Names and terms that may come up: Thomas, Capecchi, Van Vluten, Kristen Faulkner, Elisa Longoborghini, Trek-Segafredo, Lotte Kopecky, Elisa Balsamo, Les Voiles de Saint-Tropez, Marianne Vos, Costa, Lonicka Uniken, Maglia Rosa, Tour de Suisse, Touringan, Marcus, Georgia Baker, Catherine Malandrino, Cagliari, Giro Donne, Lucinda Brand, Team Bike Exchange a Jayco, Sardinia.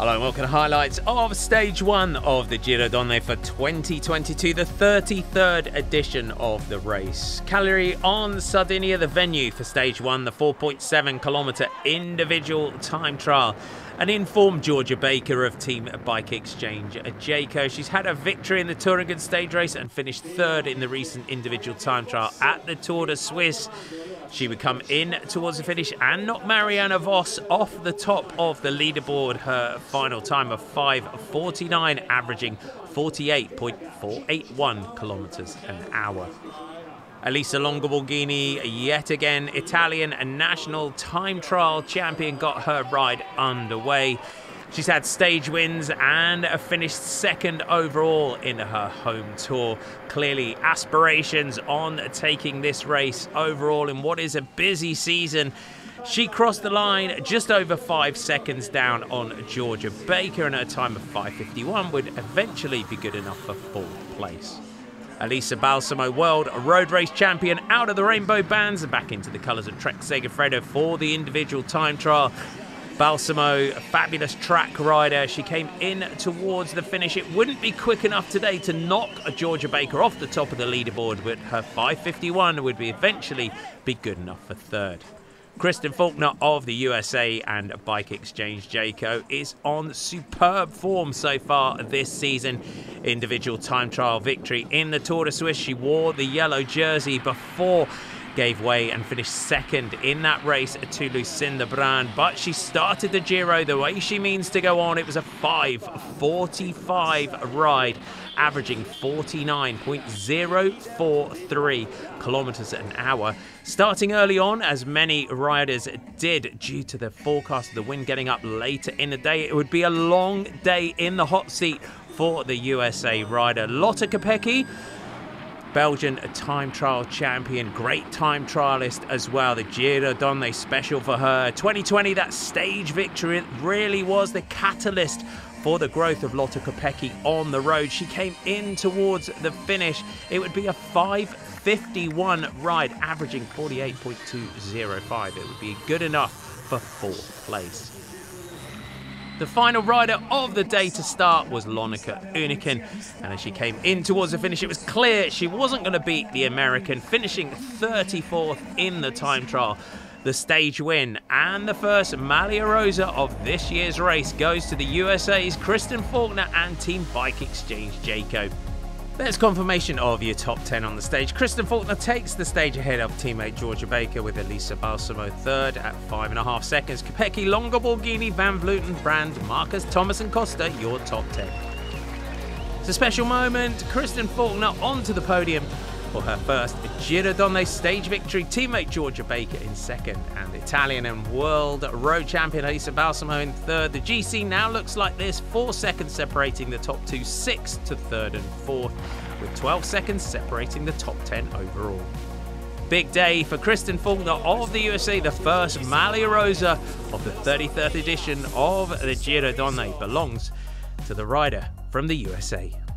Hello and welcome to highlights of stage one of the Giro Donne for 2022, the 33rd edition of the race. Cagliari on Sardinia, the venue for stage one, the 4.7-kilometre individual time trial. An informed Georgia Baker of Team Bike Exchange a Jayco. She's had a victory in the Touringan stage race and finished third in the recent individual time trial at the Tour de Suisse. She would come in towards the finish and knock Marianne Vos off the top of the leaderboard. Her final time of 5:49, averaging 48.481 kilometres an hour. Elisa Longoborghini, yet again Italian and national time trial champion, got her ride underway. She's had stage wins and finished second overall in her home tour. Clearly aspirations on taking this race overall in what is a busy season. She crossed the line just over 5 seconds down on Georgia Baker, and her time of 5:51 would eventually be good enough for fourth place. Elisa Balsamo, world road race champion, out of the rainbow bands and back into the colours of Trek-Segafredo for the individual time trial. Balsamo, a fabulous track rider. She came in towards the finish. It wouldn't be quick enough today to knock Georgia Baker off the top of the leaderboard, but her 5:51 would eventually be good enough for third. Kristen Faulkner of the USA and Bike Exchange Jayco is on superb form so far this season. Individual time trial victory in the Tour de Suisse. She wore the yellow jersey before, gave way and finished second in that race to Lucinda Brand. But she started the Giro the way she means to go on. It was a 5:45 ride, averaging 49.043 kilometres an hour. Starting early on, as many riders did due to the forecast of the wind getting up later in the day, it would be a long day in the hot seat for the USA rider. Lotte Kopecky, Belgian time trial champion, great time trialist as well. The Giro Donne special for her. 2020, that stage victory really was the catalyst for the growth of Lotte Kopecky on the road. She came in towards the finish. It would be a 5:51 ride, averaging 48.205. It would be good enough for fourth place. The final rider of the day to start was Lonicka Uniken, and as she came in towards the finish, it was clear she wasn't going to beat the American, finishing 34th in the time trial. The stage win and the first Maglia Rosa of this year's race goes to the USA's Kristen Faulkner and Team Bike Exchange Jayco. There's confirmation of your top 10 on the stage. Kristen Faulkner takes the stage ahead of teammate Georgia Baker, with Elisa Balsamo third at 5.5 seconds. Capecchi, Longoborghini, Van Vluten, Brand, Marcus, Thomas and Costa, your top 10. It's a special moment. Kristen Faulkner onto the podium for her first Giro Donne stage victory. Teammate Georgia Baker in second, and Italian and world road champion Elisa Balsamo in third. The GC now looks like this: 4 seconds separating the top two, 6th to third and fourth, with 12 seconds separating the top 10 overall. Big day for Kristen Faulkner of the USA, the first Maglia Rosa of the 33rd edition of the Giro Donne belongs to the rider from the USA.